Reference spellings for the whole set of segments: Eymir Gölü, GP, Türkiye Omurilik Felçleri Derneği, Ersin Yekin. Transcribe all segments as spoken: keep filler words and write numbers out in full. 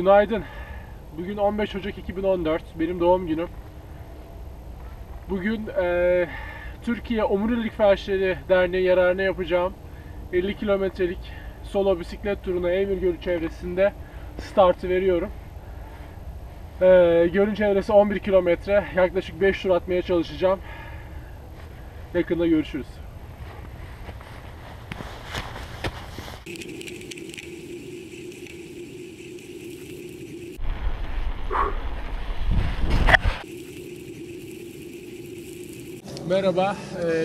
Günaydın. Bugün on beş Ocak iki bin on dört. Benim doğum günüm. Bugün e, Türkiye Omurilik Felçleri Derneği yararına yapacağım elli kilometrelik solo bisiklet turuna Eymir Gölü çevresinde startı veriyorum. E, Gölün çevresi on bir kilometre. Yaklaşık beş tur atmaya çalışacağım. Yakında görüşürüz. Merhaba,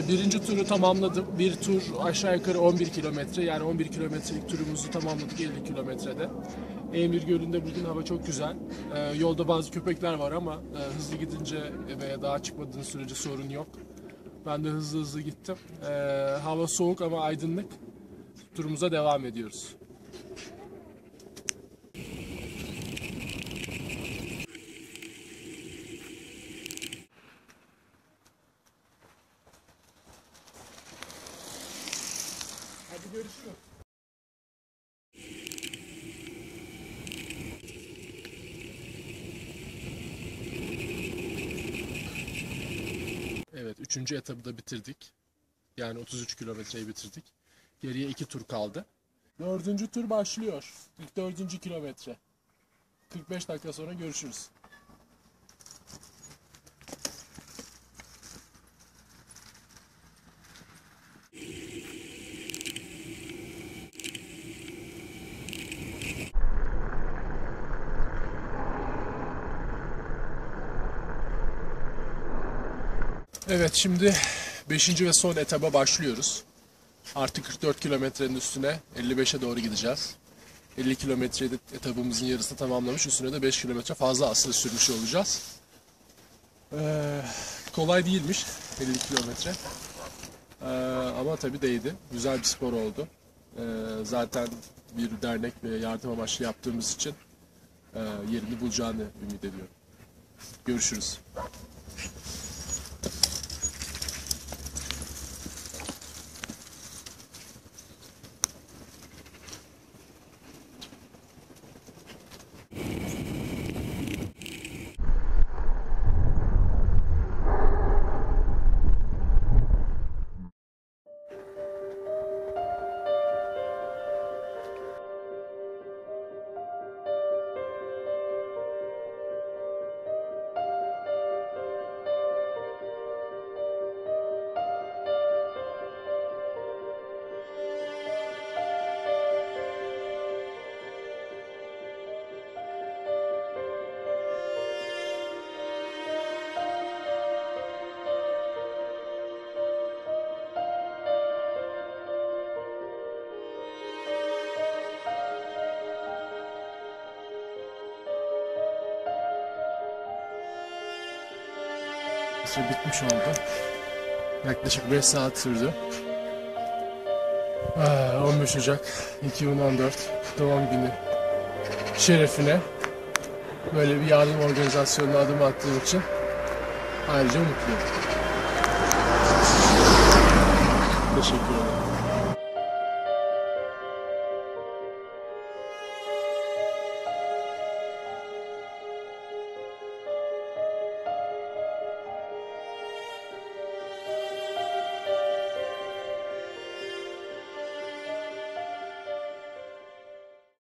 birinci turu tamamladım. Bir tur aşağı yukarı on bir kilometre, yani on bir kilometrelik turumuzu tamamladık elli kilometrede. Eymir Gölü'nde bugün hava çok güzel. Yolda bazı köpekler var ama hızlı gidince veya daha çıkmadığın sürece sorun yok. Ben de hızlı hızlı gittim. Hava soğuk ama aydınlık. Turumuza devam ediyoruz. Hadi görüşürüz. Evet, üçüncü etabı da bitirdik. Yani otuz üç kilometreyi bitirdik. Geriye iki tur kaldı. Dördüncü tur başlıyor. İlk dördüncü kilometre. kırk beş dakika sonra görüşürüz. Evet, şimdi beşinci ve son etaba başlıyoruz. Artık kırk dört kilometrenin üstüne elli beşe doğru gideceğiz. elli kilometreyi de etabımızın yarısını tamamlamış, üstüne de beş kilometre fazla asıl sürmüş olacağız. Ee, kolay değilmiş elli kilometre. Ee, ama tabii değdi. Güzel bir spor oldu. Ee, zaten bir dernek ve yardım amaçlı yaptığımız için e, yerini bulacağını ümit ediyorum. Görüşürüz. Bitmiş oldu. Yaklaşık beş saat sürdü. on beş Ocak iki bin on dört doğum günü şerefine böyle bir yardım organizasyonuna adım attığım için ayrıca mutluyum.